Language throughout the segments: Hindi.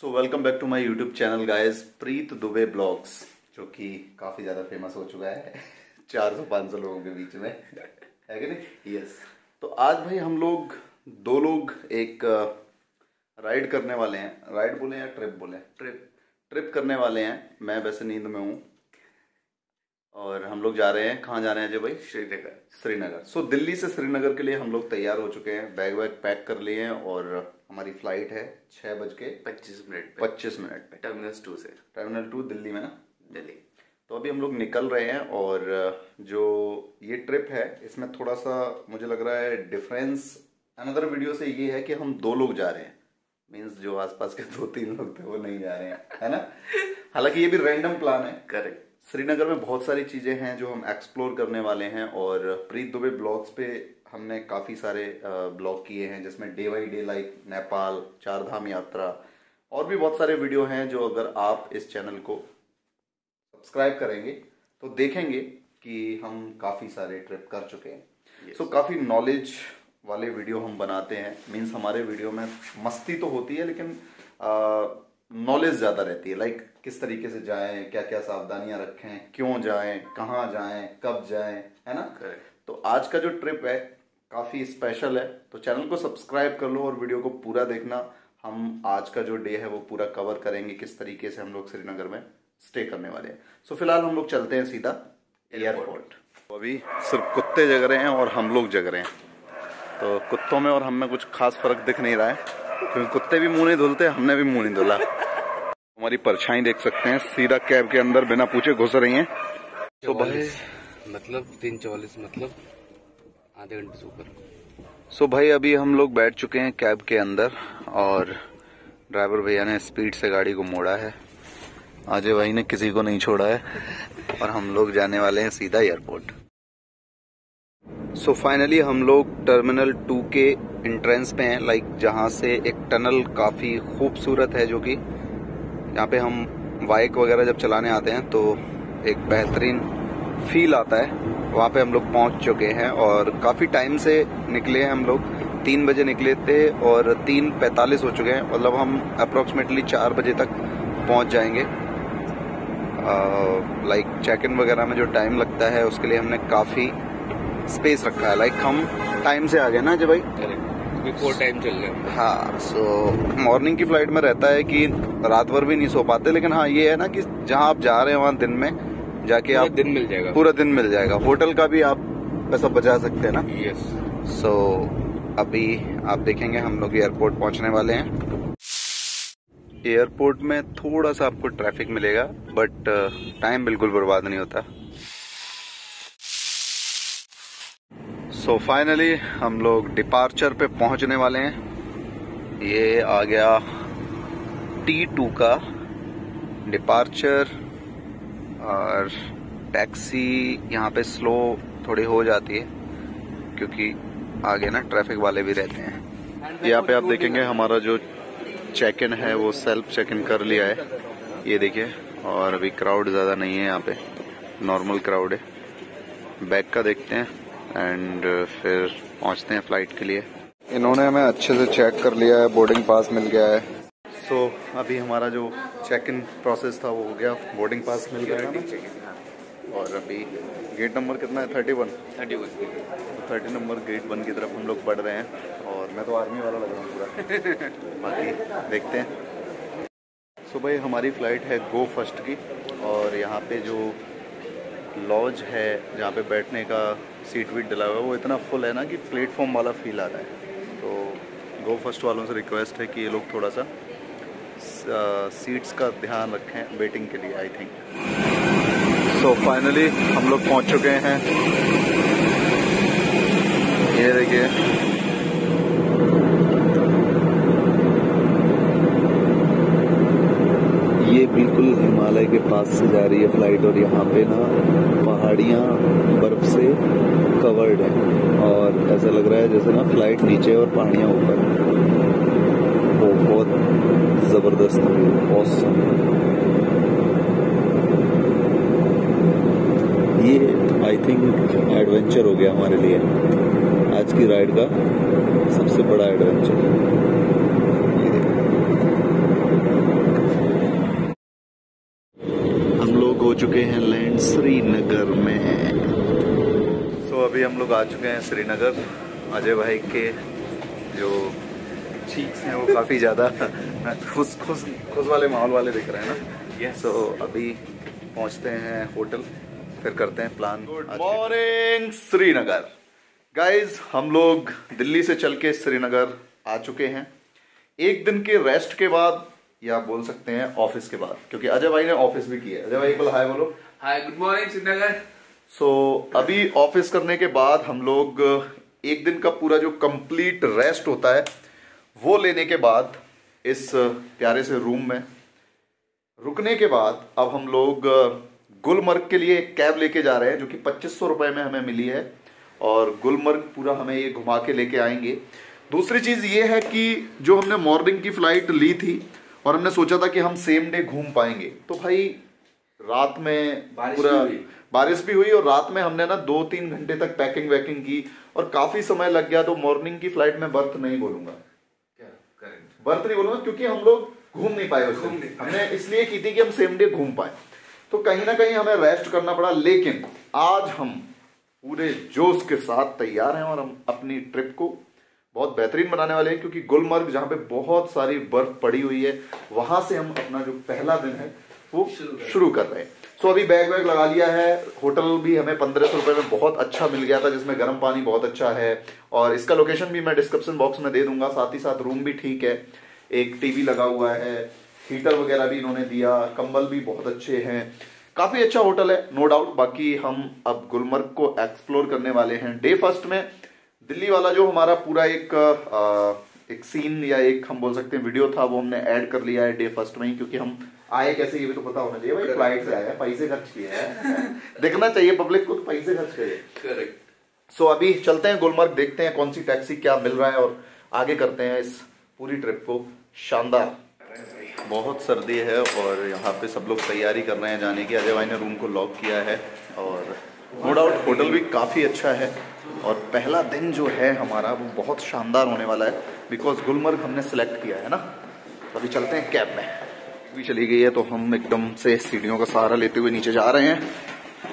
So welcome back to my YouTube channel guys, Preet Dubey blogs, जो कि काफ़ी ज़्यादा फेमस हो चुका है 400-500 लोगों के बीच में, है कि नहीं? यस। तो आज भाई हम लोग दो लोग एक राइड करने वाले हैं। राइड बोले या ट्रिप बोले? ट्रिप करने वाले हैं। मैं वैसे नींद में हूँ। और हम लोग जा रहे हैं, कहाँ जा रहे हैं अजय भाई? श्रीनगर। सो दिल्ली से श्रीनगर के लिए हम लोग तैयार हो चुके हैं, बैग वैग पैक कर लिए हैं और हमारी फ्लाइट है 6:25 पे टर्मिनल 2 से। टर्मिनल 2 दिल्ली में ना? दिल्ली। तो अभी हम लोग निकल रहे हैं और जो ये ट्रिप है इसमें थोड़ा सा मुझे लग रहा है डिफरेंस अनदर वीडियो से ये है कि हम 2 लोग जा रहे हैं, मीन्स जो आसपास के 2-3 लोग थे वो नहीं जा रहे हैं, है ना? हालांकि ये भी रैंडम प्लान है। करेक्ट। श्रीनगर में बहुत सारी चीज़ें हैं जो हम एक्सप्लोर करने वाले हैं और प्रीत दुबे ब्लॉग्स पे हमने काफ़ी सारे ब्लॉग किए हैं जिसमें day by day like Nepal, Chardham यात्रा और भी बहुत सारे वीडियो हैं जो अगर आप इस चैनल को सब्सक्राइब करेंगे तो देखेंगे कि हम काफ़ी सारे ट्रिप कर चुके हैं। सो काफ़ी नॉलेज वाले वीडियो हम बनाते हैं, मीन्स हमारे वीडियो में मस्ती तो होती है लेकिन नॉलेज ज़्यादा रहती है, लाइक किस तरीके से जाएं, क्या क्या सावधानियां रखें, क्यों जाएं, कहाँ जाएं, कब जाएं, है ना? तो आज का जो ट्रिप है काफ़ी स्पेशल है, तो चैनल को सब्सक्राइब कर लो और वीडियो को पूरा देखना। हम आज का जो डे है वो पूरा कवर करेंगे, किस तरीके से हम लोग श्रीनगर में स्टे करने वाले हैं। सो फिलहाल हम लोग चलते हैं सीधा एयरपोर्ट। तो अभी सिर्फ कुत्ते जग रहे हैं और हम लोग जग रहे हैं, तो कुत्तों में और हम में कुछ खास फर्क दिख नहीं रहा है क्योंकि कुत्ते भी मुंह नहीं धुलते, हमने भी मुंह नहीं धुला। हमारी परछाई देख सकते हैं, सीधा कैब के अंदर बिना पूछे घुस रही हैं। तो भाई मतलब 3:44 मतलब आधे घंटे से ऊपर। सो भाई अभी हम लोग बैठ चुके हैं कैब के अंदर और ड्राइवर भैया ने स्पीड से गाड़ी को मोड़ा है, अजय भाई ने किसी को नहीं छोड़ा है और हम लोग जाने वाले हैं सीधा एयरपोर्ट। सो फाइनली हम लोग टर्मिनल 2 के एंट्रेंस पे हैं, लाइक जहाँ से एक टनल काफ़ी खूबसूरत है जो कि यहाँ पे हम बाइक वगैरह जब चलाने आते हैं तो एक बेहतरीन फील आता है। वहाँ पे हम लोग पहुँच चुके हैं और काफ़ी टाइम से निकले हैं हम लोग, 3 बजे निकले थे और 3:45 हो चुके हैं, मतलब हम अप्रोक्सीमेटली 4 बजे तक पहुँच जाएंगे। लाइक चेक इन वगैरह में जो टाइम लगता है उसके लिए हमने काफ़ी स्पेस रखा है, लाइक हम टाइम से आ गए ना अजय भाई? बिफोर टाइम चल गए। हाँ। सो मॉर्निंग की फ्लाइट में रहता है कि रात भर भी नहीं सो पाते, लेकिन हाँ ये है ना कि जहाँ आप जा रहे हैं वहाँ दिन में जाके आप दिन मिल जाएगा, पूरा दिन मिल जाएगा, होटल का भी आप पैसा बचा सकते हैं ना। यस। सो अभी आप देखेंगे हम लोग एयरपोर्ट पहुँचने वाले हैं। एयरपोर्ट में थोड़ा सा आपको ट्रैफिक मिलेगा बट टाइम बिल्कुल बर्बाद नहीं होता। सो फाइनली हम लोग डिपार्चर पे पहुंचने वाले हैं। ये आ गया T2 का डिपार्चर और टैक्सी यहाँ पे स्लो थोड़ी हो जाती है क्योंकि आगे ना ट्रैफिक वाले भी रहते हैं। यहाँ पे आप देखेंगे हमारा जो चेक इन है वो सेल्फ चेक इन कर लिया है, ये देखिए, और अभी क्राउड ज़्यादा नहीं है, यहाँ पे नॉर्मल क्राउड है। बैक का देखते हैं एंड फिर पहुंचते हैं फ्लाइट के लिए। इन्होंने हमें अच्छे से चेक कर लिया है, बोर्डिंग पास मिल गया है। सो अभी हमारा जो चेक इन प्रोसेस था वो हो गया, बोर्डिंग पास मिल गया है और अभी गेट नंबर कितना है? 30 नंबर गेट 1 की तरफ हम लोग बढ़ रहे हैं और मैं तो आर्मी वाला लग रहा हूँ पूरा बाकी देखते हैं। सो भाई हमारी फ़्लाइट है गो फर्स्ट की और यहाँ पे जो लॉज है जहाँ पे बैठने का सीट वीट डला हुआ है वो इतना फुल है ना कि प्लेटफॉर्म वाला फील आ रहा है, तो गो फर्स्ट वालों से रिक्वेस्ट है कि ये लोग थोड़ा सा सीट्स का ध्यान रखें वेटिंग के लिए, आई थिंक। सो फाइनली हम लोग पहुँच चुके हैं, ये देखिए। ये बिल्कुल हिमालय के पास से जा रही है फ्लाइट और यहाँ पे ना पहाड़ियाँ बर्फ से कवर्ड है और ऐसा लग रहा है जैसे ना फ्लाइट नीचे और पहाड़ियाँ ऊपर, वो बहुत ज़बरदस्त है, ऑसम। ये आई थिंक एडवेंचर हो गया हमारे लिए, आज की राइड का सबसे बड़ा एडवेंचर। लोग आ चुके हैं श्रीनगर। अजय भाई के जो चीक्स हैं वो काफ़ी ज़्यादा खुश वाले माहौल वाले दिख रहे हैं ना। यस सो अभी पहुंचते हैं होटल, फिर करते हैं plan. Good morning Srinagar guys, हम लोग दिल्ली से चल के श्रीनगर आ चुके हैं एक दिन के रेस्ट के बाद, या बोल सकते हैं ऑफिस के बाद, क्योंकि अजय भाई ने ऑफिस भी किया है। अजय भाई एक बार हाय बोलो। Hi, good morning Srinagar. So अभी ऑफिस करने के बाद हम लोग एक दिन का पूरा जो कंप्लीट रेस्ट होता है वो लेने के बाद इस प्यारे से रूम में रुकने के बाद अब हम लोग गुलमर्ग के लिए एक कैब लेके जा रहे हैं जो कि 2500 रुपये में हमें मिली है, और गुलमर्ग पूरा हमें ये घुमा के लेके आएंगे। दूसरी चीज़ ये है कि जो हमने मॉर्निंग की फ़्लाइट ली थी और हमने सोचा था कि हम सेम डे घूम पाएंगे, तो भाई रात में पूरा बारिश भी हुई और रात में हमने ना 2-3 घंटे तक पैकिंग वैकिंग की और काफ़ी समय लग गया। तो मॉर्निंग की फ़्लाइट में बर्थ नहीं बोलूँगा, बर्थ नहीं बोलूँगा, क्योंकि हम लोग घूम नहीं पाए। उसमें हमने इसलिए की थी कि हम सेम डे घूम पाए, तो कहीं ना कहीं हमें रेस्ट करना पड़ा। लेकिन आज हम पूरे जोश के साथ तैयार हैं और हम अपनी ट्रिप को बहुत बेहतरीन बनाने वाले हैं, क्योंकि गुलमर्ग जहाँ पे बहुत सारी बर्फ पड़ी हुई है वहाँ से हम अपना जो पहला दिन है वो शुरू कर रहे हैं। सो अभी बैग वैग लगा लिया है। होटल भी हमें 1500 रुपये में बहुत अच्छा मिल गया था, जिसमें गर्म पानी बहुत अच्छा है, और इसका लोकेशन भी मैं डिस्क्रिप्शन बॉक्स में दे दूंगा। साथ ही साथ रूम भी ठीक है, एक टीवी लगा हुआ है, हीटर वगैरह भी इन्होंने दिया, कंबल भी बहुत अच्छे हैं, काफ़ी अच्छा होटल है नो डाउट। बाकी हम अब गुलमर्ग को एक्सप्लोर करने वाले हैं। डे फर्स्ट में दिल्ली वाला जो हमारा पूरा एक सीन या एक हम बोल सकते हैं वीडियो था, वो हमने ऐड कर लिया है डे फर्स्ट में ही, क्योंकि हम आए कैसे ये भी तो पता होना चाहिए भाई। फ्लाइट से आया, पैसे खर्च किए हैं, देखना चाहिए पब्लिक को पैसे खर्च किए। करेक्ट। सो अभी चलते हैं गुलमर्ग, देखते हैं कौन सी टैक्सी क्या मिल रहा है और आगे करते हैं इस पूरी ट्रिप को शानदार। बहुत सर्दी है और यहाँ पे सब लोग तैयारी कर रहे हैं जाने की। अजय भाई ने रूम को लॉक किया है और नो डाउट होटल भी काफ़ी अच्छा है, और पहला दिन जो है हमारा वो बहुत शानदार होने वाला है, बिकॉज गुलमर्ग हमने सेलेक्ट किया है ना। अभी चलते हैं कैब में, भी चली गई है तो हम एकदम से सीढ़ियों का सहारा लेते हुए नीचे जा रहे हैं।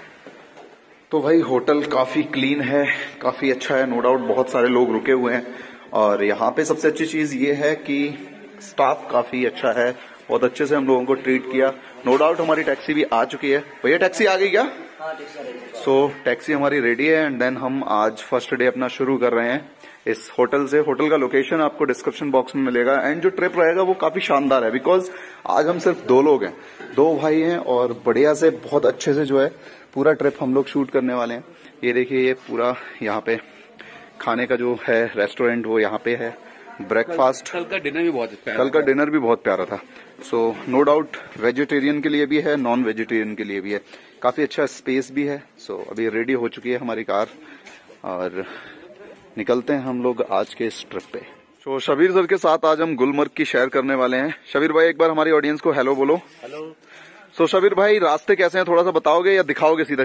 तो भाई होटल काफ़ी क्लीन है, काफ़ी अच्छा है नो डाउट, बहुत सारे लोग रुके हुए हैं, और यहाँ पे सबसे अच्छी चीज़ ये है कि स्टाफ काफ़ी अच्छा है, बहुत अच्छे से हम लोगों को ट्रीट किया। नो डाउट हमारी टैक्सी भी आ चुकी है। भैया टैक्सी आ गई क्या? सो टैक्सी हमारी रेडी है, एंड देन हम आज फर्स्ट डे अपना शुरू कर रहे हैं इस होटल से। होटल का लोकेशन आपको डिस्क्रिप्शन बॉक्स में मिलेगा, एंड जो ट्रिप रहेगा वो काफ़ी शानदार है, बिकॉज आज हम सिर्फ 2 लोग हैं, 2 भाई हैं, और बढ़िया से बहुत अच्छे से जो है पूरा ट्रिप हम लोग शूट करने वाले हैं। ये देखिए, ये पूरा यहाँ पे खाने का जो है रेस्टोरेंट वो यहाँ पे है। ब्रेकफास्ट, कल का डिनर भी बहुत प्यारा था। सो नो डाउट वेजिटेरियन के लिए भी है, नॉन वेजिटेरियन के लिए भी है, काफ़ी अच्छा स्पेस भी है। सो अभी रेडी हो चुकी है हमारी कार और निकलते हैं हम लोग आज के इस ट्रिप पे। सो शबीर सर के साथ आज हम गुलमर्ग की शेयर करने वाले हैं। शबीर भाई एक बार हमारी ऑडियंस को हेलो बोलो। हेलो। सो शबीर भाई रास्ते कैसे हैं, थोड़ा सा बताओगे या दिखाओगे सीधा?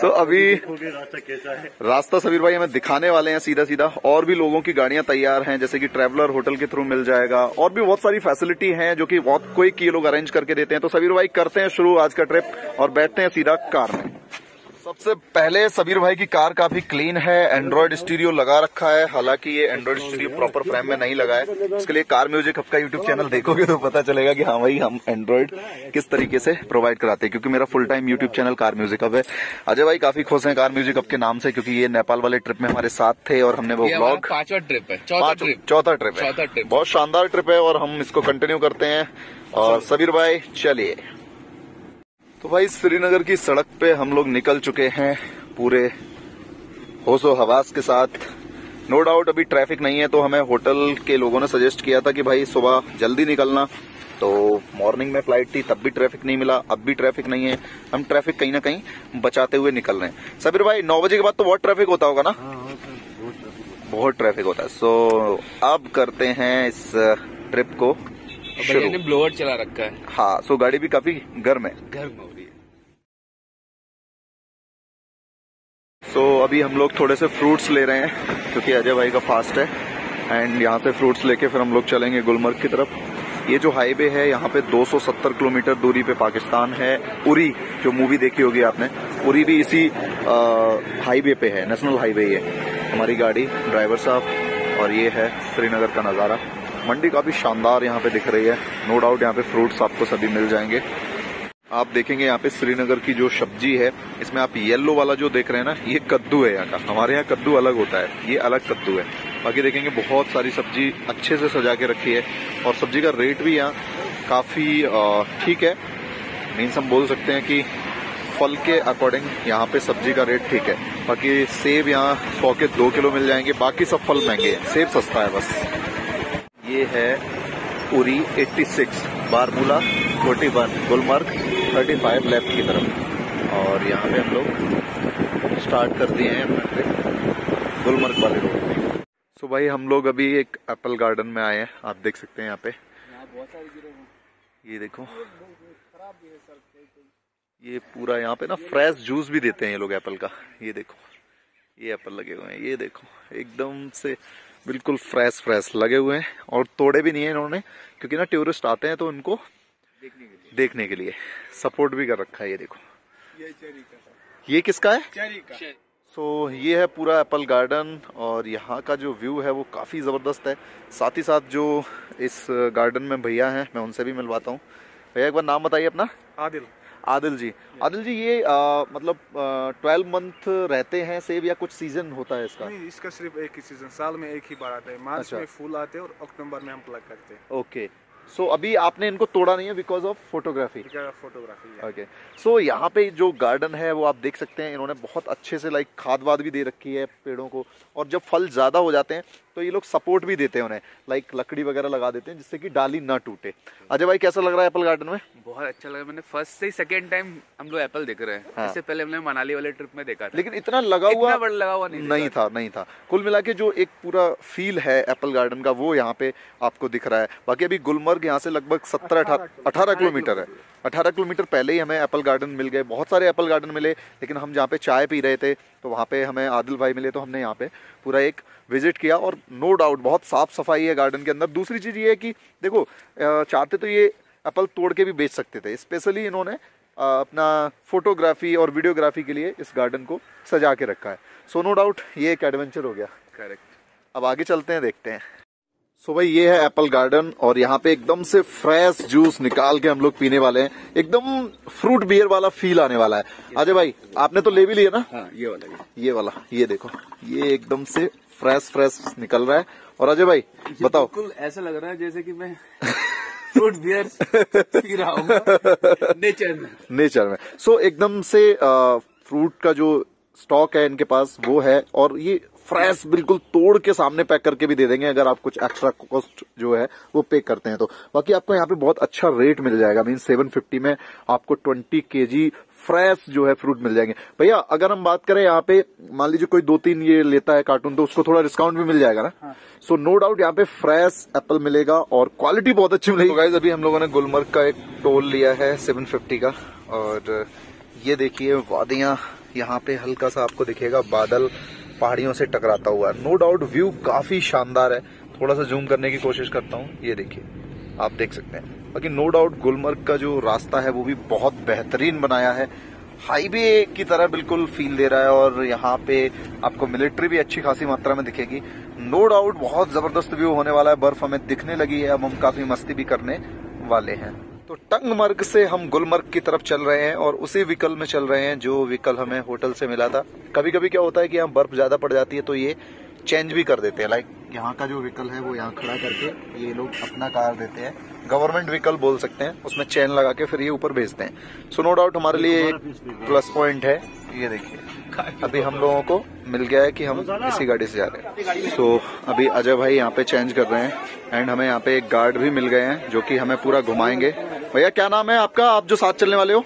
सो अभी रास्ता कैसा है? रास्ता शबीर भाई हमें दिखाने वाले हैं सीधा। और भी लोगों की गाड़ियां तैयार हैं, जैसे कि ट्रैवलर होटल के थ्रू मिल जाएगा, और भी बहुत सारी फैसिलिटी हैं जो कि बहुत कोई की लोग अरेंज करके देते हैं। तो शबीर भाई करते हैं शुरू आज का ट्रिप और बैठते हैं सीधा कार में। सबसे पहले शबीर भाई की कार काफी क्लीन है, एंड्रॉइड स्टीरियो लगा रखा है, हालांकि ये एंड्रॉइड स्टीरियो प्रॉपर फ्रेम में नहीं लगा है। उसके लिए कार म्यूजिक हब का यूट्यूब चैनल देखोगे तो पता चलेगा कि हाँ भाई हम एंड्रॉइड किस तरीके से प्रोवाइड कराते हैं, क्योंकि मेरा full time YouTube channel car music hub है। अजय भाई काफी खुश हैं कार म्यूजिक हब के नाम से, क्योंकि ये नेपाल वाले ट्रिप में हमारे साथ थे और हमने वो व्लॉग चौथा ट्रिप है। बहुत शानदार ट्रिप है और हम इसको कंटिन्यू करते हैं। और शबीर भाई चलिए। तो भाई श्रीनगर की सड़क पे हम लोग निकल चुके हैं पूरे होशो हवास के साथ। नो डाउट अभी ट्रैफिक नहीं है, तो हमें होटल के लोगों ने सजेस्ट किया था कि भाई सुबह जल्दी निकलना, तो मॉर्निंग में फ्लाइट थी तब भी ट्रैफिक नहीं मिला, अब भी ट्रैफिक नहीं है। हम ट्रैफिक कहीं ना कहीं बचाते हुए निकल रहे हैं। शबीर भाई 9 बजे के बाद तो बहुत ट्रैफिक होता होगा ना? बहुत ट्रैफिक होता है। सो अब करते हैं इस ट्रिप को शुरू। ने ब्लोअर चला रखा है हाँ, सो गाड़ी भी काफी गर्म हो रही है। सो अभी हम लोग थोड़े से फ्रूट्स ले रहे हैं, क्योंकि अजय भाई का फास्ट है, एंड यहाँ से फ्रूट्स लेके फिर हम लोग चलेंगे गुलमर्ग की तरफ। ये जो हाईवे है यहाँ पे 270 किलोमीटर दूरी पे पाकिस्तान है। उरी जो मूवी देखी होगी आपने, उरी भी इसी हाईवे पे है, नेशनल हाईवे। ये हमारी गाड़ी, ड्राइवर साहब, और ये है श्रीनगर का नज़ारा। मंडी काफ़ी शानदार यहाँ पे दिख रही है, नो डाउट यहाँ पे फ्रूट्स आपको सभी मिल जाएंगे। आप देखेंगे यहाँ पे श्रीनगर की जो सब्जी है, इसमें आप येलो वाला जो देख रहे हैं ना, ये कद्दू है यहाँ का। हमारे यहाँ कद्दू अलग होता है, ये अलग कद्दू है। बाकी देखेंगे बहुत सारी सब्जी अच्छे से सजा के रखी है, और सब्जी का रेट भी यहाँ काफ़ी ठीक है। मीन्स हम बोल सकते हैं कि फल के अकॉर्डिंग यहाँ पे सब्जी का रेट ठीक है। बाकी सेब यहाँ 100 के 2 किलो मिल जाएंगे, बाकी सब फल महंगे हैं, सेब सस्ता है बस। ये है उरी 86, बारमूला 41, गुलमर्ग 35 लेफ्ट की तरफ। और यहाँ पे हम लोग स्टार्ट कर दिए हैं गुलमर्ग वाले रोड पे। सो भाई हम लोग अभी एक एप्पल गार्डन में आए हैं, आप देख सकते हैं यहाँ पे। ये देखो, ये पूरा यहाँ पे ना फ्रेश जूस भी देते हैं ये लोग एप्पल का। ये देखो, ये एप्पल लगे हुए हैं, ये देखो एकदम से बिल्कुल फ्रेश फ्रेश लगे हुए हैं। और तोड़े भी नहीं है इन्होंने, क्योंकि ना टूरिस्ट आते हैं तो उनको देखने के लिए सपोर्ट भी कर रखा है। ये देखो, ये चेरी का, ये किसका है? चेरी का। सो ये है पूरा एप्पल गार्डन, और यहाँ का जो व्यू है वो काफ़ी ज़बरदस्त है। साथ ही साथ जो इस गार्डन में भैया हैं, मैं उनसे भी मिलवाता हूँ। भैया एक बार नाम बताइए अपना। आदिल। आदिल जी, आदिल जी, ये मतलब 12 मंथ रहते हैं सेब, या कुछ सीजन होता है इसका? नहीं, इसका सिर्फ एक ही सीजन, साल में एक ही बार आता है, मार्च अच्छा। में फूल आते हैं और अक्टूबर में हम प्लग करते हैं। ओके, सो अभी आपने इनको तोड़ा नहीं है because of photography? Photography. Okay, so यहाँ पे जो गार्डन है वो आप देख सकते हैं, इन्होंने बहुत अच्छे से लाइक खाद वाद भी दे रखी है पेड़ों को, और जब फल ज़्यादा हो जाते हैं तो ये लोग सपोर्ट भी देते हैं उन्हें, लाइक लकड़ी वगैरह लगा देते हैं जिससे कि डाली ना टूटे। अजय भाई कैसा लग रहा है एप्पल गार्डन में? बहुत अच्छा लग रहा है। मैंने फर्स्ट से सेकंड टाइम हम लोग एप्पल देख रहे हैं। हाँ। इससे पहले हमने मनाली वाले ट्रिप में देखा था, लेकिन इतना लगा हुआ, इतना बड़ा लगा हुआ नहीं था। कुल मिला के जो एक पूरा फील है एप्पल गार्डन का वो यहाँ पे आपको दिख रहा है। बाकी अभी गुलमर्ग यहाँ से लगभग 17-18 किलोमीटर है। 18 किलोमीटर पहले ही हमें एप्पल गार्डन मिल गए, बहुत सारे एप्पल गार्डन मिले, लेकिन हम जहाँ पे चाय पी रहे थे तो वहाँ पे हमें आदिल भाई मिले, तो हमने यहाँ पे पूरा एक विजिट किया। और नो डाउट बहुत साफ़ सफाई है गार्डन के अंदर। दूसरी चीज़ ये है कि देखो, चाहते तो ये एप्पल तोड़ के भी बेच सकते थे, स्पेशली इन्होंने अपना फोटोग्राफी और वीडियोग्राफी के लिए इस गार्डन को सजा के रखा है। सो नो डाउट ये एक एडवेंचर हो गया। करेक्ट, अब आगे चलते हैं, देखते हैं। सो भाई ये है एप्पल गार्डन, और यहाँ पे एकदम से फ्रेश जूस निकाल के हम लोग पीने वाले हैं। एकदम फ्रूट बियर वाला फील आने वाला है। अजय भाई आपने तो ले भी लिया ना? हाँ, ये वाला ये देखो, ये एकदम से फ्रेश फ्रेश निकल रहा है। और अजय भाई बताओ, बिल्कुल ऐसा लग रहा है जैसे कि मैं फ्रूट बियर पी रहा हूँ नेचर में। सो एकदम से फ्रूट का जो स्टॉक है इनके पास वो है, और ये फ्रेश बिल्कुल तोड़ के सामने पैक करके भी दे देंगे अगर आप कुछ एक्स्ट्रा कॉस्ट जो है वो पे करते हैं तो। बाकी आपको यहाँ पे बहुत अच्छा रेट मिल जाएगा, मीन 750 में आपको 20 kg फ्रेश जो है फ्रूट मिल जाएंगे। भैया अगर हम बात करें यहाँ पे, मान लीजिए कोई 2-3 ये लेता है कार्टून, तो उसको थोड़ा डिस्काउंट भी मिल जाएगा ना? सो नो डाउट यहाँ पे फ्रेश एप्पल मिलेगा और क्वालिटी बहुत अच्छी मिलेगी। गाइस अभी हम लोगों ने गुलमर्ग का एक टोल लिया है 750 का, और ये देखिए वादियां, यहाँ पे हल्का सा आपको दिखेगा बादल पहाड़ियों से टकराता हुआ। नो डाउट व्यू काफी शानदार है। थोड़ा सा जूम करने की कोशिश करता हूँ, ये देखिए आप देख सकते हैं। बाकी नो डाउट गुलमर्ग का जो रास्ता है वो भी बहुत बेहतरीन बनाया है, हाईवे की तरह बिल्कुल फील दे रहा है। और यहाँ पे आपको मिलिट्री भी अच्छी खासी मात्रा में दिखेगी। नो डाउट बहुत जबरदस्त व्यू होने वाला है। बर्फ हमें दिखने लगी है, अब हम काफी मस्ती भी करने वाले हैं। तो टंगमर्ग से हम गुलमर्ग की तरफ चल रहे हैं, और उसी व्हीकल में चल रहे हैं जो व्हीकल हमें होटल से मिला था। कभी कभी क्या होता है कि यहाँ बर्फ ज्यादा पड़ जाती है तो ये चेंज भी कर देते हैं, लाइक यहाँ का जो व्हीकल है वो यहाँ खड़ा करके ये लोग अपना कार देते हैं, गवर्नमेंट व्हीकल बोल सकते हैं, उसमें चेन लगा के फिर ये ऊपर भेजते हैं। सो नो डाउट हमारे लिए एक प्लस पॉइंट है। ये देखिए अभी हम लोगों को मिल गया है कि हम इसी गाड़ी से जा रहे हैं। सो अभी अजय भाई यहाँ पे चेंज कर रहे हैं, एंड हमें यहाँ पे एक गार्ड भी मिल गए हैं जो कि हमें पूरा घुमाएंगे। भैया क्या नाम है आपका, आप जो साथ चलने वाले हो?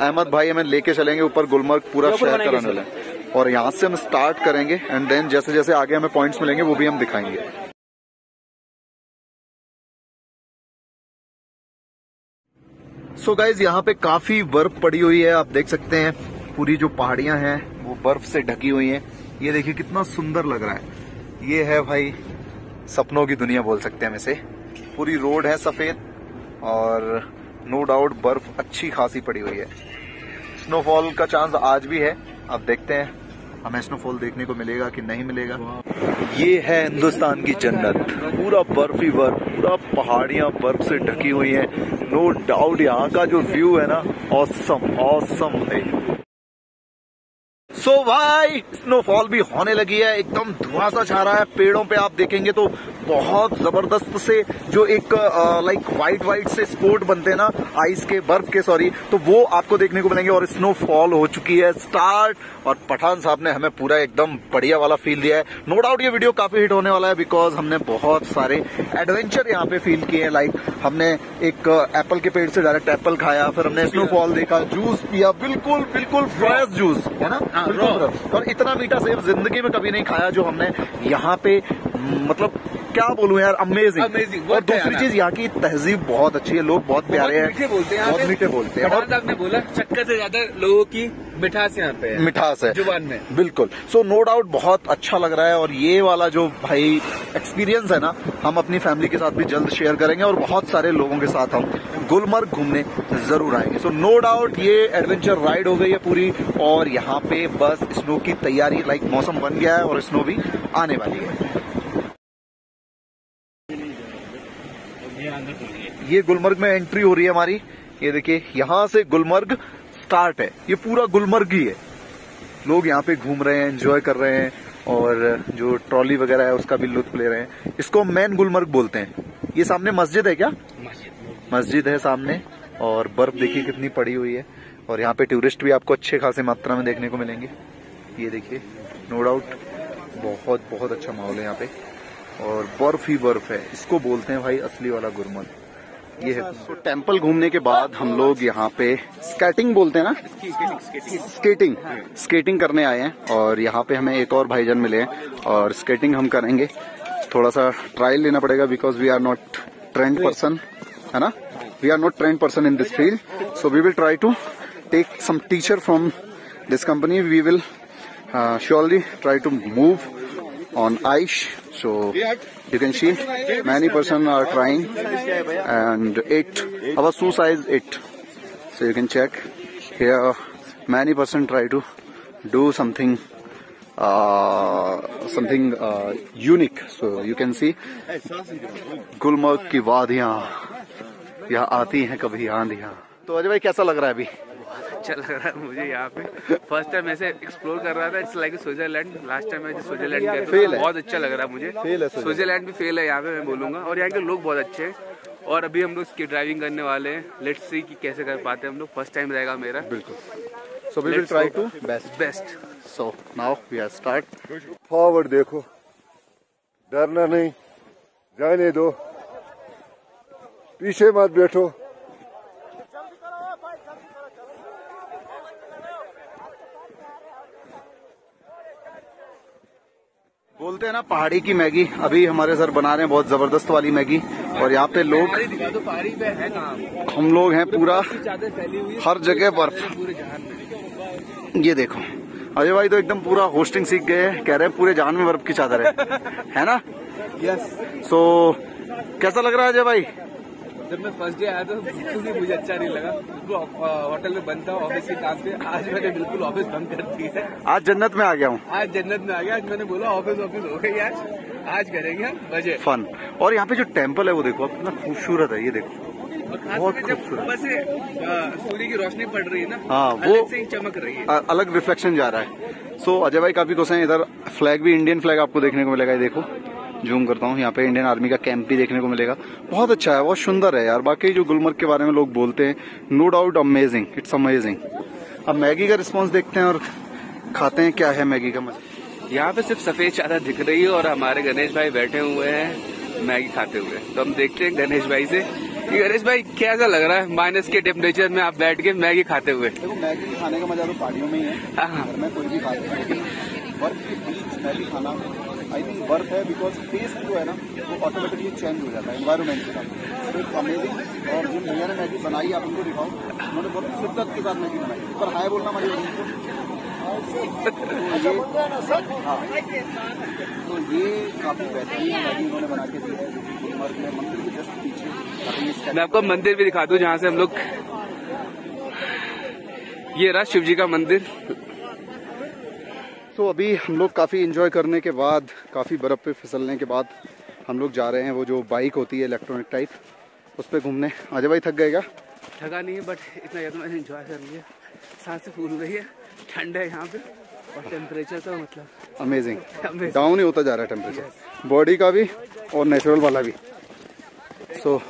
अहमद भाई हमें लेके चलेंगे ऊपर गुलमर्ग पूरा शहर कराने वाले, और यहाँ से हम स्टार्ट करेंगे, एंड देन जैसे जैसे आगे हमें पॉइंट्स मिलेंगे वो भी हम दिखाएंगे। सो गाइज यहाँ पे काफी बर्फ पड़ी हुई है, आप देख सकते हैं पूरी जो पहाड़ियां हैं वो बर्फ से ढकी हुई हैं। ये देखिए कितना सुंदर लग रहा है। ये है भाई सपनों की दुनिया बोल सकते हैं हम इसे। पूरी रोड है सफेद और नो डाउट बर्फ अच्छी खासी पड़ी हुई है। स्नोफॉल का चांस आज भी है, अब देखते हैं हमें स्नोफॉल देखने को मिलेगा कि नहीं मिलेगा। ये है हिंदुस्तान की जन्नत, पूरा बर्फ ही बर्फ, पूरा पहाड़ियां बर्फ से ढकी हुई हैं। नो डाउट यहाँ का जो व्यू है ना, ऑसम ऑसम है। सो भाई स्नोफॉल भी होने लगी है, एकदम धुआं सा छा रहा है। पेड़ों पे आप देखेंगे तो बहुत जबरदस्त से जो एक लाइक वाइट से स्पॉट बनते हैं ना आइस के, बर्फ के सॉरी, तो वो आपको देखने को मिलेंगे। और स्नोफॉल हो चुकी है स्टार्ट और पठान साहब ने हमें पूरा एकदम बढ़िया वाला फील दिया है। नो डाउट ये वीडियो काफी हिट होने वाला है बिकॉज हमने बहुत सारे एडवेंचर यहाँ पे फील किए हैं। लाइक हमने एक एप्पल के पेड़ से डायरेक्ट एप्पल खाया, फिर हमने स्नोफॉल देखा, जूस पिया, बिल्कुल बिल्कुल फ्रेश जूस है ना, और इतना मीठा सेब जिंदगी में कभी नहीं खाया जो हमने यहाँ पे, मतलब क्या बोलूं यार, अमेजिंग। और दूसरी चीज यहाँ की तहजीब बहुत अच्छी है, लोग बहुत प्यारे हैं, मीठे बोलते हैं, बहुत मीठे बोलते हैं। और आपने बोला चक्कर से ज्यादा लोगों की मिठास यहाँ पे, मिठास है जुबान में, बिल्कुल। सो नो डाउट बहुत अच्छा लग रहा है और ये वाला जो भाई एक्सपीरियंस है ना, हम अपनी फैमिली के साथ भी जल्द शेयर करेंगे और बहुत सारे लोगों के साथ हम गुलमर्ग घूमने जरूर आएंगे। सो नो डाउट ये एडवेंचर राइड हो गई है पूरी और यहाँ पे बस स्नो की तैयारी, लाइक मौसम बन गया है और स्नो भी आने वाली है। ये गुलमर्ग में एंट्री हो रही है हमारी, ये देखिए यहाँ से गुलमर्ग स्टार्ट है, ये पूरा गुलमर्ग ही है। लोग यहाँ पे घूम रहे हैं, एंजॉय कर रहे हैं और जो ट्रॉली वगैरह है उसका भी लुत्फ ले रहे हैं। इसको मेन गुलमर्ग बोलते हैं। ये सामने मस्जिद है, क्या मस्जिद है सामने, और बर्फ देखिए कितनी पड़ी हुई है। और यहाँ पे टूरिस्ट भी आपको अच्छे खासे मात्रा में देखने को मिलेंगे। ये देखिए नो डाउट बहुत बहुत अच्छा माहौल है यहाँ पे और बर्फ ही बर्फ है। इसको बोलते हैं भाई असली वाला गुलमर्ग, ये है। तो टेम्पल घूमने के बाद हम लोग यहाँ पे स्केटिंग बोलते हैं ना, स्केटिंग करने आए हैं और यहाँ पे हमें एक और भाईजान मिले हैं और स्केटिंग हम करेंगे। थोड़ा सा ट्रायल लेना पड़ेगा because we are not trained person, है ना, we are not trained person in this field. So we will try to take some teacher from this company, we will surely try to move on ice, so you can see many person are trying and it our shoe size 8, so you can check here many person try to do something something unique, so you can see Gulmarg ki wadiyan ya aati hain kabhi aandiyan। तो अजय भाई कैसा लग रहा है? अभी अच्छा लग रहा है मुझे, यहाँ पे फर्स्ट टाइम ऐसे एक्सप्लोर कर रहा था। It's like Switzerland, last time मैं स्विट्जरलैंड गया था, बहुत अच्छा लग रहा है मुझे। स्विट्जरलैंड भी फेल है यहाँ पे मैं बोलूंगा, और यहाँ के लोग बहुत अच्छे हैं। और अभी हम लोग स्की ड्राइविंग करने वाले हैं, लेट्स सी कि कैसे कर पाते हैं हम लोग, फर्स्ट टाइम रहेगा मेरा। बिल्कुल, so we will try to best. So now we are start forward. देखो, डरना नहीं, जाने दो, पीछे मत बैठो। बोलते हैं ना पहाड़ी की मैगी, अभी हमारे सर बना रहे हैं बहुत जबरदस्त वाली मैगी। और यहाँ पे लोग, हम लोग हैं पूरा हर जगह बर्फ। ये देखो अजय भाई तो एकदम पूरा होस्टिंग सीख गए, कह रहे हैं पूरे जहान में बर्फ की चादर है ना। यस, सो कैसा लग रहा है अजय भाई? जब मैं फर्स्ट डे आया था बिल्कुल भी मुझे अच्छा नहीं लगा। होटल में बनता हूँ ऑफिस के काम पे, आज मैंने बिल्कुल ऑफिस बंद कर दी है। आज जन्नत में आ गया हूँ, आज जन्नत में आ गया। आज मैंने बोला ऑफिस हो गई, आज करेंगे हम मजे फन। और यहाँ पे जो टेम्पल है वो देखो कितना खूबसूरत है, ये देखो बहुत खूबसूरत। बस सूर्य की रोशनी पड़ रही है ना, हाँ वो अलग से चमक रही है, अलग रिफ्लेक्शन जा रहा है। सो अजय भाई काफी दोस्त हैं, इधर फ्लैग भी, इंडियन फ्लैग आपको देखने को मिलेगा। ये देखो जूम करता हूँ, यहाँ पे इंडियन आर्मी का कैंप भी देखने को मिलेगा। बहुत अच्छा है, बहुत सुंदर है यार। बाकी जो गुलमर्ग के बारे में लोग बोलते हैं, no doubt amazing, it's amazing. अब मैगी का रिस्पांस देखते हैं और खाते हैं क्या है मैगी का मजा। यहाँ पे सिर्फ सफेद चादर दिख रही है और हमारे गणेश भाई बैठे हुए हैं मैगी खाते हुए। तो हम देखते हैं गणेश भाई से कि गणेश भाई कैसा लग रहा है माइनस के टेम्परेचर में आप बैठ के मैगी खाते हुए। देखो मैगी खाने का मजा तो पहाड़ियों में ही है। आई थिंक बर्थ है बिकॉज टेस्ट जो है ना वो ऑटोमेटिकली चेंज हो जाता है एनवायरमेंट के साथ। तो अमेजिंग। और जिन भैया ने मैगी बनाई, आप उनको दिखाओ, उन्होंने बहुत शिद्दत के साथ मैगी बनाई। पर हाय बोलना हमारी तो ये काफी बेहतरीन इन्होंने बना के दिया है गुलमर्ग में। मंदिर के जस्ट पीछे मैं आपको मंदिर भी दिखा दूं जहाँ से हम लोग, ये रहा शिव जी का मंदिर। तो अभी हम लोग काफ़ी इन्जॉय करने के बाद, काफ़ी बर्फ़ पे फिसलने के बाद हम लोग जा रहे हैं, वो जो बाइक होती है इलेक्ट्रॉनिक टाइप, उस पर घूमने। अजय भाई थक गएगा? थका नहीं है, बट इतना इन्जॉय कर लिया, सांसें फूल रही है, ठंड है यहाँ पे और टेम्परेचर तो मतलब अमेजिंग, डाउन ही होता जा रहा है टेम्परेचर, बॉडी का भी और नेचुरल वाला भी। सो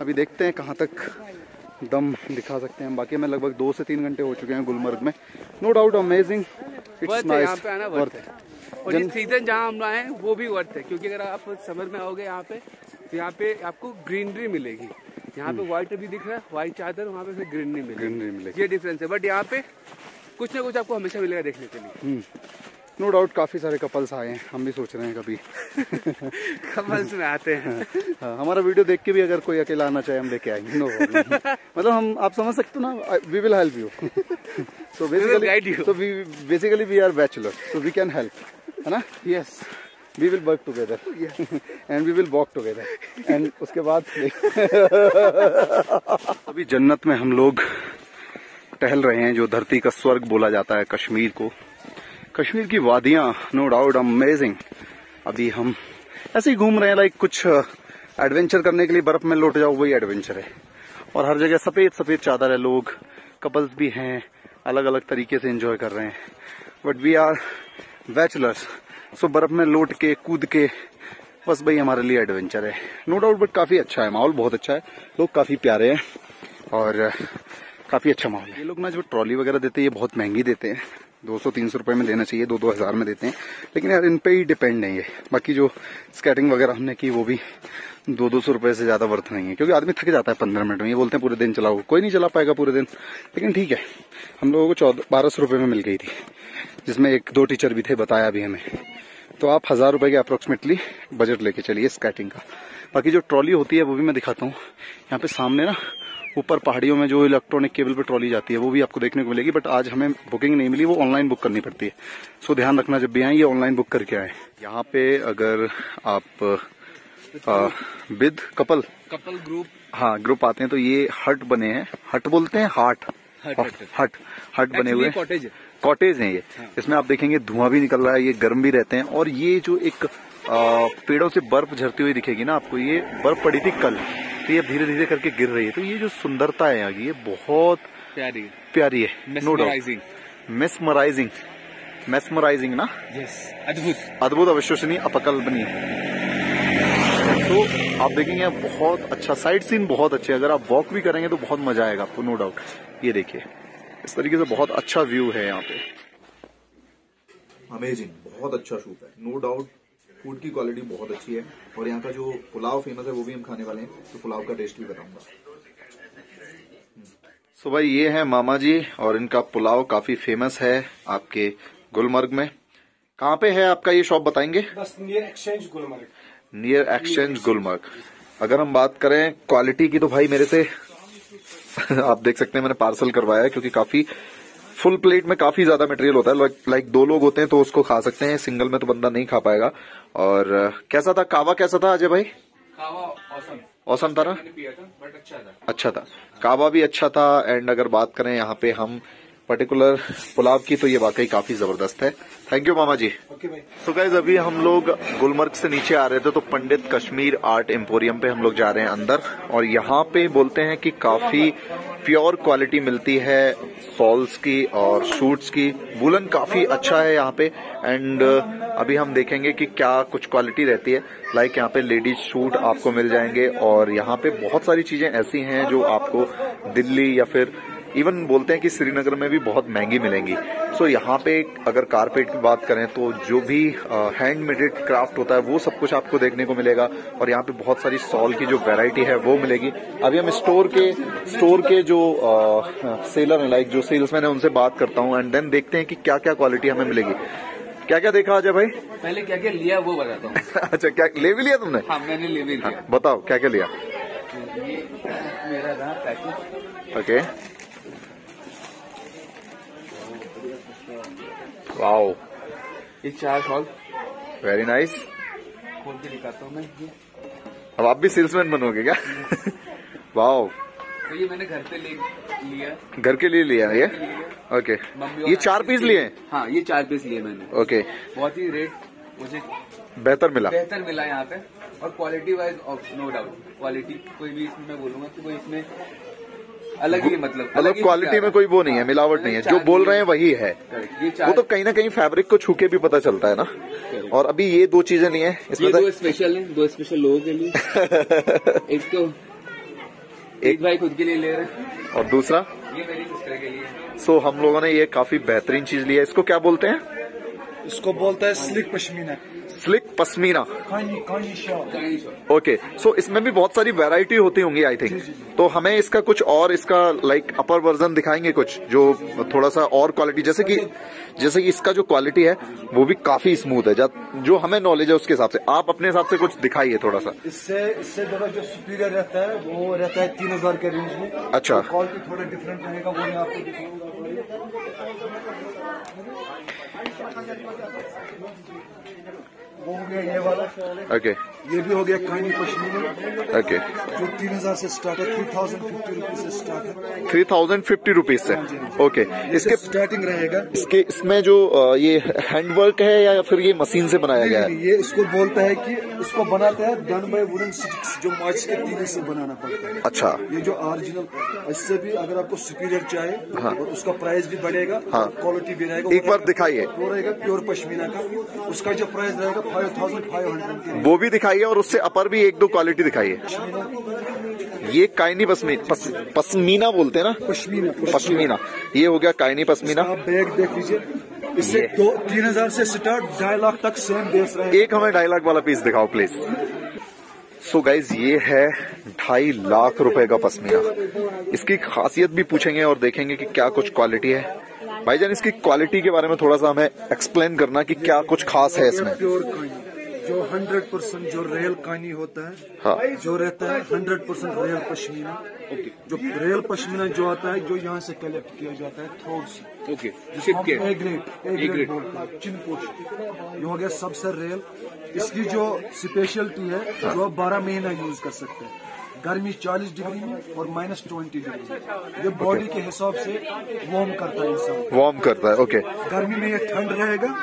अभी देखते हैं कहाँ तक दम दिखा सकते हैं। बाकी हमें लगभग 2 से 3 घंटे हो चुके हैं गुलमर्ग में। No doubt amazing, it's nice, worth है। और इस सीजन जहाँ हम आए हैं वो भी वर्थ है, क्योंकि अगर आप समर में आओगे यहाँ पे तो यहाँ पे आपको ग्रीनरी मिलेगी। यहाँ पे व्हाइट भी दिख रहा है, व्हाइट चादर, वहाँ पे ग्रीनरी मिलेगी, ये डिफरेंस है। बट यहाँ पे कुछ ना कुछ आपको हमेशा मिलेगा देखने के लिए। नो डाउट काफी सारे कपल्स आए हैं, हम भी सोच रहे हैं कभी कपल्स में आते हैं। हाँ, हमारा वीडियो देख के भी अगर कोई अकेला आना चाहे हम लेके आएंगे, नो मतलब हम, आप समझ सकते हो ना, we will help you. So basically we are bachelor, so we can help, है ना? Yes, we will work together and we will walk together and उसके बाद अभी जन्नत में हम लोग टहल रहे हैं, जो धरती का स्वर्ग बोला जाता है कश्मीर को, कश्मीर की वादियां, नो डाउट अमेजिंग। अभी हम ऐसे ही घूम रहे हैं, लाइक कुछ एडवेंचर करने के लिए, बर्फ में लौट जाओ वही एडवेंचर है। और हर जगह सफेद सफेद चादर है, लोग कपल्स भी हैं, अलग अलग तरीके से एंजॉय कर रहे हैं। But we are bachelors, so बर्फ में लौट के कूद के बस भाई हमारे लिए एडवेंचर है, नो डाउट। बट काफी अच्छा है, माहौल बहुत अच्छा है, लोग काफी प्यारे हैं और काफी अच्छा माहौल है। ये लोग ना जो ट्रॉली वगैरह देते हैं ये बहुत महंगी देते हैं, 200-300 रुपए में देना चाहिए, 2000 में देते हैं। लेकिन यार इन पे ही डिपेंड नहीं है। बाकी जो स्केटिंग वगैरह हमने की वो भी 200-200 रुपए से ज्यादा वर्थ नहीं है, क्योंकि आदमी थक जाता है 15 मिनट में। ये बोलते हैं पूरे दिन चलाओ, कोई नहीं चला पाएगा पूरे दिन, लेकिन ठीक है। हम लोगों को 1400-1200 रुपए में मिल गई थी, जिसमें 1-2 टीचर भी थे, बताया भी हमें। तो आप 1000 रुपए के अप्रोक्सीमेटली बजट लेके चलिए स्केटिंग का। बाकी जो ट्रॉली होती है वो भी मैं दिखाता हूँ, यहाँ पे सामने ना ऊपर पहाड़ियों में जो इलेक्ट्रॉनिक केबल पर ट्रॉली जाती है वो भी आपको देखने को मिलेगी। बट आज हमें बुकिंग नहीं मिली, वो ऑनलाइन बुक करनी पड़ती है। सो ध्यान रखना जब भी आए ये ऑनलाइन बुक करके आए। यहाँ पे अगर आप विद कपल ग्रुप, हाँ ग्रुप आते हैं तो ये हट बने हैं, हट बोलते हैं, हट बने हुए कॉटेज है ये। इसमें आप देखेंगे धुआं भी निकल रहा है, ये गर्म भी रहते हैं। और ये जो एक पेड़ों से बर्फ झरती हुई दिखेगी ना आपको, ये बर्फ पड़ी थी कल, तो ये धीरे धीरे करके गिर रही है। तो ये जो सुंदरता है यहाँ की, ये बहुत प्यारी है, नो डाउट। मेस्मराइजिंग ना, अद्भुत, अविश्वसनीय, अपकल्पनीय। तो आप देखेंगे यहाँ बहुत अच्छा साइट सीन, बहुत अच्छे, अगर आप वॉक भी करेंगे तो बहुत मजा आएगा आपको, नो डाउट। ये देखिए इस तरीके से बहुत अच्छा व्यू है यहाँ पे, अमेजिंग, बहुत अच्छा शूट है, नो डाउट। फूड की क्वालिटी बहुत अच्छी है और यहाँ का जो पुलाव फेमस है वो भी हम खाने वाले हैं, तो पुलाव का टेस्ट भी बताऊंगा। सो भाई ये है मामा जी और इनका पुलाव काफी फेमस है आपके गुलमर्ग में। कहाँ पे है आपका ये शॉप बताएंगे? बस नियर एक्सचेंज गुलमर्ग। अगर हम बात करें क्वालिटी की तो भाई मेरे से आप देख सकते हैं मैंने पार्सल करवाया है, क्योंकि काफी फुल प्लेट में काफी ज्यादा मटेरियल होता है। लाइक 2 लोग होते हैं तो उसको खा सकते हैं, सिंगल में तो बंदा नहीं खा पाएगा। और कैसा था कावा, कैसा था अजय भाई? कावा औसम था ना, बट अच्छा था। कावा भी अच्छा था। एंड अगर बात करें यहाँ पे हम पर्टिकुलर पुलाव की तो ये वाकई काफी जबरदस्त है। थैंक यू मामा जी। सो गाइज अभी हम लोग गुलमर्ग से नीचे आ रहे थे तो पंडित कश्मीर आर्ट एम्पोरियम पे हम लोग जा रहे हैं अंदर। और यहाँ पे बोलते हैं कि काफी प्योर क्वालिटी मिलती है सॉल्स की और शूट्स की, वूलन काफी अच्छा है यहाँ पे। एंड अभी हम देखेंगे कि क्या कुछ क्वालिटी रहती है। लाइक यहाँ पे लेडीज शूट आपको मिल जाएंगे और यहाँ पे बहुत सारी चीजें ऐसी हैं जो आपको दिल्ली या फिर इवन बोलते हैं कि श्रीनगर में भी बहुत महंगी मिलेंगी। सो यहाँ पे अगर कारपेट की बात करें तो जो भी हैंडमेडेड क्राफ्ट होता है वो सब कुछ आपको देखने को मिलेगा। और यहाँ पे बहुत सारी सॉल की जो वैरायटी है वो मिलेगी। अभी हम स्टोर के जो सेलर हैं, लाइक जो सेल्समैन है, उनसे बात करता हूँ एंड देन देखते हैं कि क्या क्या क्वालिटी हमें मिलेगी। क्या क्या देखा अजय भाई? पहले क्या क्या लिया वो बताता हूँ। अच्छा, क्या ले भी लिया तुमने? हाँ, मैंने ले भी लिया। हाँ, बताओ क्या क्या लिया। ओके वाओ ये चार शॉल वेरी नाइस। खोल के दिखाता हूँ मैं ये। अब आप भी सेल्समैन बनोगे क्या? वाओ तो ये मैंने घर पे ले लिया, घर के लिए लिया ये। ओके ये चार पीस लिए हैं? हाँ ये चार पीस लिए मैंने। ओके बहुत ही रेट मुझे बेहतर मिला यहाँ पे और quality wise no doubt quality कोई भी इसमें मैं बोलूंगा कि कोई इसमें अलग ही मतलब क्वालिटी में कोई वो नहीं है, मिलावट नहीं है, जो बोल रहे हैं वही है। वो तो कहीं ना कहीं फैब्रिक को छूके भी पता चलता है ना। और अभी ये दो चीजें नहीं है, इसमें दो स्पेशल लोगों के लिए। एक तो एक भाई खुद के लिए ले रहे हैं और दूसरा ये मेरी सिस्टर के लिए। सो हम लोगों ने ये काफी बेहतरीन चीज लिया है। इसको क्या बोलते हैं? इसको बोलता है slick pashmina. Slick pashmina okay. So इसमें भी बहुत सारी वैरायटी होती होंगी आई थिंक। तो हमें इसका कुछ और इसका लाइक अपर वर्जन दिखाएंगे कुछ जो थोड़ा सा और क्वालिटी, जैसे कि इसका जो क्वालिटी है वो भी काफी स्मूथ है जो हमें नॉलेज है उसके हिसाब से। आप अपने हिसाब से कुछ दिखाइए थोड़ा सा। इससे ज़्यादा जो सुपीरियर रहता है वो रहता है 3000 के रेंज में। अच्छा थोड़ा डिफरेंट रहेगा वो मैं आपको दिखाऊंगा। वो हो गया ये वाला ओके okay. ये भी हो गया कानी पश्मीना ओके। जो 3000 से स्टार्ट है 3050 रुपीज से स्टार्ट है 3050 रुपीज से ओके okay. इसके स्टार्टिंग रहेगा। इसके इसमें जो ये हैंडवर्क है या फिर ये मशीन से बनाया गया है? ये इसको बोलता है कि इसको बनाता है डन बाय वुडन स्टिक्स जो मार्च के तीन से बनाना पड़ता है। अच्छा ये जो ओरिजिनल इससे भी अगर आपको सुपीरियर चाहिए हाँ। और उसका प्राइस भी बढ़ेगा हाँ। क्वालिटी भी रहेगा। एक बार दिखाइए वो रहेगा प्योर पश्मीना का, उसका जो प्राइस रहेगा 5500। वो भी दिखाइए और उससे अपर भी एक दो क्वालिटी दिखाइए। ये कायनी पश्मीना बोलते हैं ना? पश्मीना ये हो गया कायनी पश्मीना। बैग देख लीजिए इससे 3000 से स्टार्ट 2.5 लाख तक सेम बेस रहे। एक हमें 2.5 लाख वाला पीस दिखाओ प्लीज। सो गाइज ये है 2.5 लाख रुपए का पश्मीना। इसकी खासियत भी पूछेंगे और देखेंगे कि क्या कुछ क्वालिटी है। भाईजान इसकी क्वालिटी के बारे में थोड़ा सा हमें एक्सप्लेन करना कि क्या कुछ खास है इसमें। प्योर कानी जो 100% जो रेयल कानी होता है हाँ। जो रहता है 100% रेयल पश्मीना ओके। जो रेयल पश्मीना जो आता है जो यहाँ से कलेक्ट किया जाता है थ्रोट से ओके। A ग्रेड चिनपोच हो गया सबसे रेयल। इसकी जो स्पेशलिटी है हाँ। जो 12 महीना यूज कर सकते हैं, गर्मी 40 डिग्री में और -20 डिग्री में। ये बॉडी के हिसाब से वार्म करता है इंसान, वार्म करता है ओके। गर्मी में ये ठंड रहेगा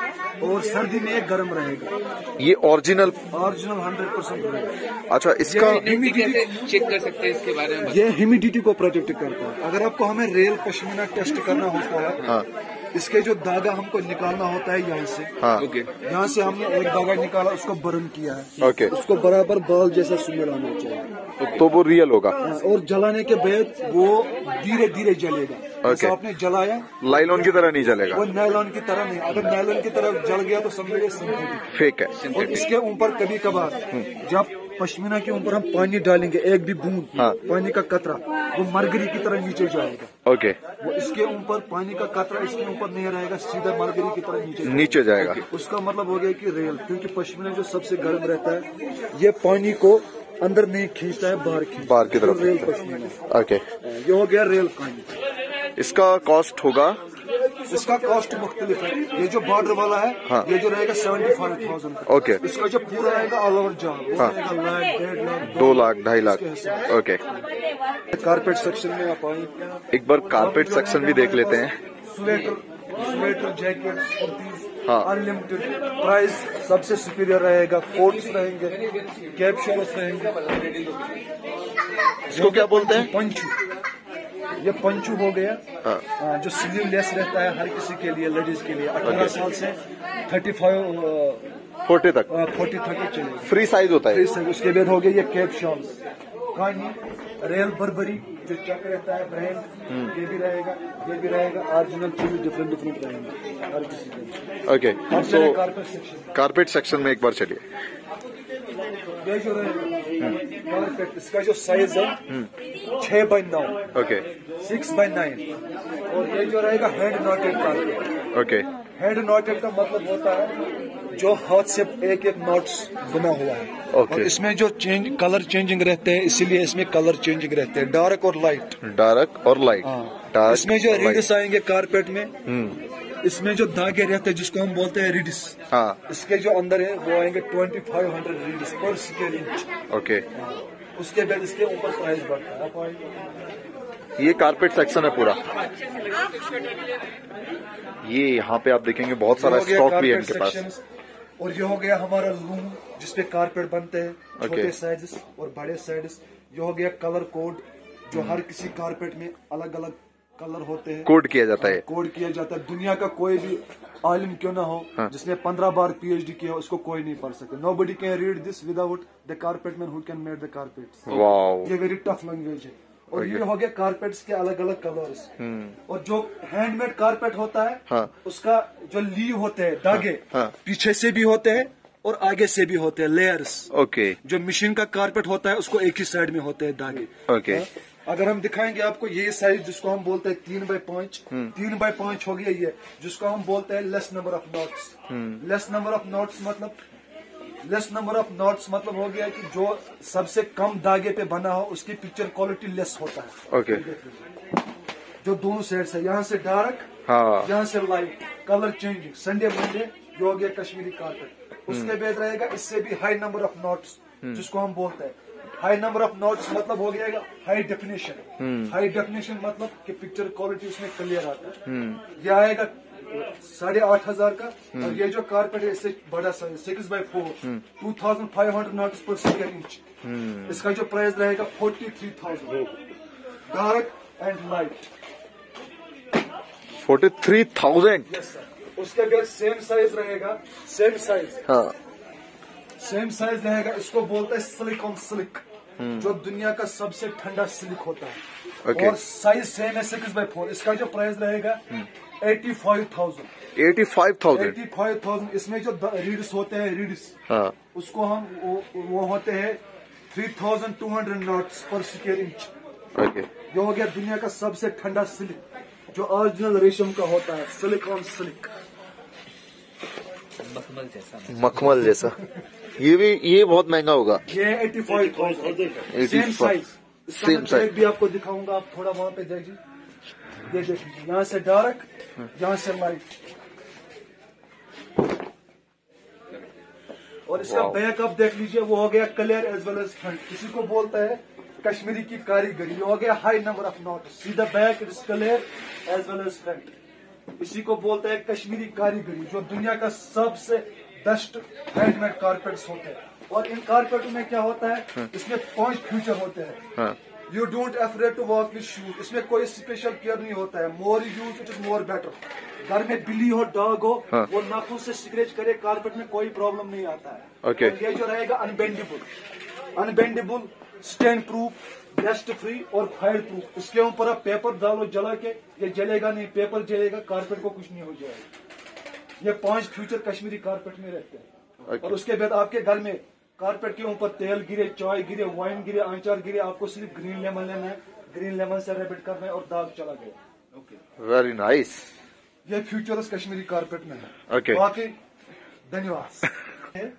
और सर्दी में ये गर्म रहेगा। ये ओरिजिनल 100% रहेगा। अच्छा इसका ह्यूमिडिटी चेक कर सकते हैं इसके बारे में। ये ह्यूमिडिटी को प्रोटेक्ट करता है। अगर आपको हमें रेयल पश्मीना टेस्ट करना होता है हाँ। इसके जो धागा हमको निकालना होता है यहाँ से हाँ। ओके यहाँ से हमने एक धागा निकाला उसको बर्न किया है ओके। उसको बराबर बाल जैसा सुमेल आना चाहिए तो वो रियल होगा हाँ। और जलाने के बाद वो धीरे धीरे जलेगा ओके। आपने जलाया नायलॉन की तरह नहीं जलेगा, वो नायलॉन की तरह नहीं। अगर नायलॉन की तरह जल गया तो समझिए फेक है। और इसके ऊपर कभी कभार जब पश्मीना के ऊपर हम पानी डालेंगे एक भी बूंद हाँ। पानी का कतरा वो मरगरी की तरह नीचे जाएगा ओके। वो इसके ऊपर पानी का कतरा इसके ऊपर नहीं रहेगा, सीधा मरगरी की तरह नीचे जाएगा। उसका मतलब हो गया कि रेल, क्योंकि पश्मीना जो सबसे गर्म रहता है ये पानी को अंदर नहीं खींचता है, बाहर की तरफ। रेल पश्मीना ओके ये हो गया रेल पानी। इसका कॉस्ट होगा, इसका कॉस्ट मुख्तलिफ है। ये जो बॉर्डर वाला है हाँ। ये जो रहेगा 75,000 ओके। इसका जो पूरा रहेगा ऑल ओवर जॉब हाँ। 2 lakh 2.5 lakh okay. Carpet section में आप आए, एक बार कारपेट सेक्शन भी देख लेते हैं। स्वेटर जैकेट हाँ। अनलिमिटेड प्राइस सबसे सुपीरियर रहेगा। कोट्स रहेंगे, कैप शर्ट्स रहेंगे। इसको क्या बोलते हैं? पंचू। ये पंचू हो गया हाँ। जो स्लीवलेस रहता है हर किसी के लिए, लेडीज के लिए 18 साल से 40 तक चलेगा। फ्री साइज होता है फ्री साइज। उसके बाद हो गया ये कैप शॉल कानी रेल बर्बरी जो चेक रहता है ब्रांड, ये भी रहेगा ओरिजिनल चीज। डिफरेंट रहेंगे हर किसी के ओके। तो कारपेट सेक्शन में एक बार चलिए। ये जो रहेगा इसका जो साइज है 6x9 ओके, 6x9। और ये जो रहेगा head knotted carpet okay. Head knotted का मतलब होता है जो हाथ से एक नॉट्स बना हुआ है ओके। और इसमें जो कलर चेंजिंग रहते हैं, इसीलिए इसमें कलर चेंजिंग रहते हैं, डार्क और लाइट। इसमें जो रीड्स आएंगे कारपेट में इसमें जो धागे रहते हैं जिसको हम बोलते हैं रीडिस, हाँ, इसके जो अंदर है वो आएंगे 2500 रीडिस पर स्क्वायर इंच। ओके, उसके बाद इसके ऊपर प्राइस बढ़ता है। ये कारपेट सेक्शन है पूरा, ये यहाँ पे आप देखेंगे बहुत सारा स्टॉक भी है इनके पास। और ये हो गया हमारा रूम जिसपे कारपेट बनते हैं, छोटे साइजेस और बड़े साइजेस। ये हो गया कलर कोड, जो हर किसी कारपेट में अलग अलग कलर होते हैं, कोड किया जाता है, कोड किया जाता है। दुनिया का कोई भी आलिम क्यों ना हो, हाँ, जिसने 15 बार पीएचडी किया हो, उसको कोई नहीं पढ़ सकता। Nobody can read this without the carpet man who can make the carpets। वाव, ये वेरी टफ लैंग्वेज है। और ये हो गया कारपेट्स के अलग अलग कलर्स। और जो हैंडमेड कारपेट होता है, हाँ, उसका जो लीव होते हैं धागे, हाँ, हाँ, पीछे से भी होते हैं और आगे से भी होते हैं लेयर्स। ओके, जो मशीन का कारपेट होता है उसको एक ही साइड में होते हैं धागे। ओके, अगर हम दिखाएंगे आपको ये साइज जिसको हम बोलते हैं 3x5, 3x5 हो गया ये, जिसको हम बोलते हैं less number of knots. Less number of knots मतलब हो गया कि जो सबसे कम धागे पे बना हो उसकी पिक्चर क्वालिटी लेस होता है। ओके, जो दोनों साइड से, यहाँ से डार्क, हाँ, यहाँ से light, colour changing, Sunday Monday. जो हो गया कश्मीरी कारपेट। उसके बाद रहेगा इससे भी हाई नंबर ऑफ नॉट्स, जिसको हम बोलते हैं हाई नंबर ऑफ नॉट्स। मतलब हो गया हाई डेफिनेशन। हाई डेफिनेशन मतलब कि पिक्चर क्वालिटी उसमें क्लियर आता है। यह आएगा 8,500 का। और ये जो कारपेट है इससे बड़ा size 6x4, 2,500 knots per square inch. इसका जो प्राइस रहेगा 43,000। Dark and light 43,000। उसके बाद सेम साइज रहेगा, हाँ, सेम साइज रहेगा। इसको बोलते हैं सिलिक ऑन सिलिक, जो दुनिया का सबसे ठंडा सिलिक होता है। और साइज सेम है 6x4। इसका जो प्राइस रहेगा 85,000। इसमें जो रीड्स होते हैं, रीड्स, हाँ, उसको हम वो होते हैं 3,200 knots per square inch. Okay, जो हो गया दुनिया का सबसे ठंडा सिल्क, जो ओरिजिनल रेशम का होता है, सिल्क ऑन सिल्क, मखमल जैसा। ये भी बहुत महंगा होगा। ये 85,000। सेम साइज, भी आपको दिखाऊंगा, आप थोड़ा वहाँ पे देखिए। ये देखिए, यहाँ से डार्क, यहाँ से लाइट। और इसका बैकअप देख लीजिए, वो हो गया clear as well as front. इसी को बोलता है कश्मीरी की कारीगरी। हो गया हाई नंबर ऑफ नॉट, सीधा back is clear as well as front. इसी को बोलता है कश्मीरी कारीगरी, जो दुनिया का सबसे बेस्ट हैंडमेड कारपेट्स होते हैं। और इन कारपेटों में क्या होता है, इसमें 5 फ्यूचर होते हैं। You don't afraid to walk with shoes। इसमें कोई स्पेशल केयर नहीं होता है। More use it is more better. घर में बिल्ली हो, डॉग हो, हाँ, वो नाखून से स्क्रैच करे कारपेट में कोई प्रॉब्लम नहीं आता है। Okay। तो ये जो रहेगा unbendable, stand proof, dust free और फायर प्रूफ। इसके ऊपर आप पेपर डालो जला के, ये जलेगा नहीं, पेपर जलेगा, कारपेट को कुछ नहीं हो जाएगा। ये 5 फ्यूचर कश्मीरी कारपेट में रहते हैं। Okay। और उसके बाद आपके घर में कारपेट के ऊपर तेल गिरे, चाय गिरे, वाइन गिरे, आंचार गिरे, आपको सिर्फ ग्रीन लेमन लेना है, ग्रीन लेमन से रैपिड करना है और दाग चला गया। Okay, very nice. ये फ्यूचर्स कश्मीरी कारपेट में है। ओके, बाकी धन्यवाद।